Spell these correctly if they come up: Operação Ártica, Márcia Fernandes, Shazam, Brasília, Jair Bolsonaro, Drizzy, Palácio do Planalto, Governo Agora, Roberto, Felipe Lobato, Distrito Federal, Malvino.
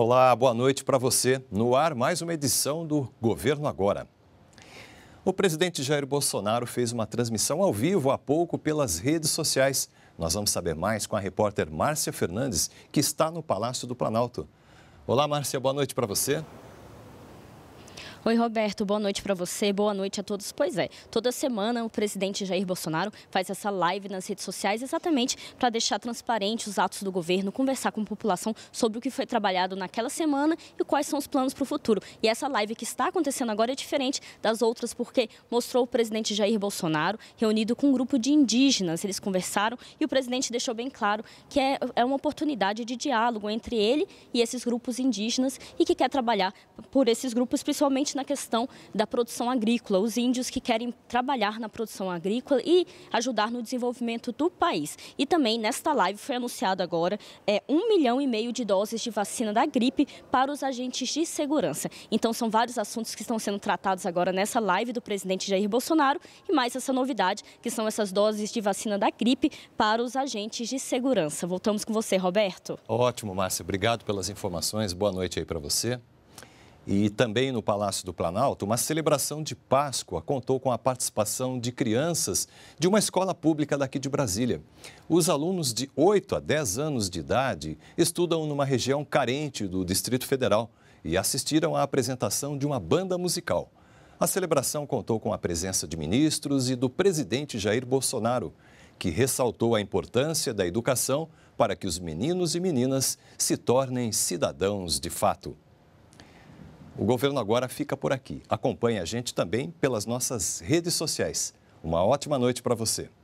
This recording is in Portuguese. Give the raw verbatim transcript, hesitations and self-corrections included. Olá, boa noite para você. No ar, mais uma edição do Governo Agora. O presidente Jair Bolsonaro fez uma transmissão ao vivo há pouco pelas redes sociais. Nós vamos saber mais com a repórter Márcia Fernandes, que está no Palácio do Planalto. Olá, Márcia, boa noite para você. Oi, Roberto, boa noite para você, boa noite a todos. Pois é, toda semana o presidente Jair Bolsonaro faz essa live nas redes sociais exatamente para deixar transparente os atos do governo, conversar com a população sobre o que foi trabalhado naquela semana e quais são os planos para o futuro. E essa live que está acontecendo agora é diferente das outras porque mostrou o presidente Jair Bolsonaro reunido com um grupo de indígenas. Eles conversaram e o presidente deixou bem claro que é, é uma oportunidade de diálogo entre ele e esses grupos indígenas e que quer trabalhar por esses grupos, principalmente na questão da produção agrícola, os índios que querem trabalhar na produção agrícola e ajudar no desenvolvimento do país. E também nesta live foi anunciado agora é, um milhão e meio de doses de vacina da gripe para os agentes de segurança. Então são vários assuntos que estão sendo tratados agora nessa live do presidente Jair Bolsonaro e mais essa novidade que são essas doses de vacina da gripe para os agentes de segurança. Voltamos com você, Roberto. Ótimo, Márcia. Obrigado pelas informações. Boa noite aí para você. E também no Palácio do Planalto, uma celebração de Páscoa contou com a participação de crianças de uma escola pública daqui de Brasília. Os alunos de oito a dez anos de idade estudam numa região carente do Distrito Federal e assistiram à apresentação de uma banda musical. A celebração contou com a presença de ministros e do presidente Jair Bolsonaro, que ressaltou a importância da educação para que os meninos e meninas se tornem cidadãos de fato. O Governo Agora fica por aqui. Acompanhe a gente também pelas nossas redes sociais. Uma ótima noite para você.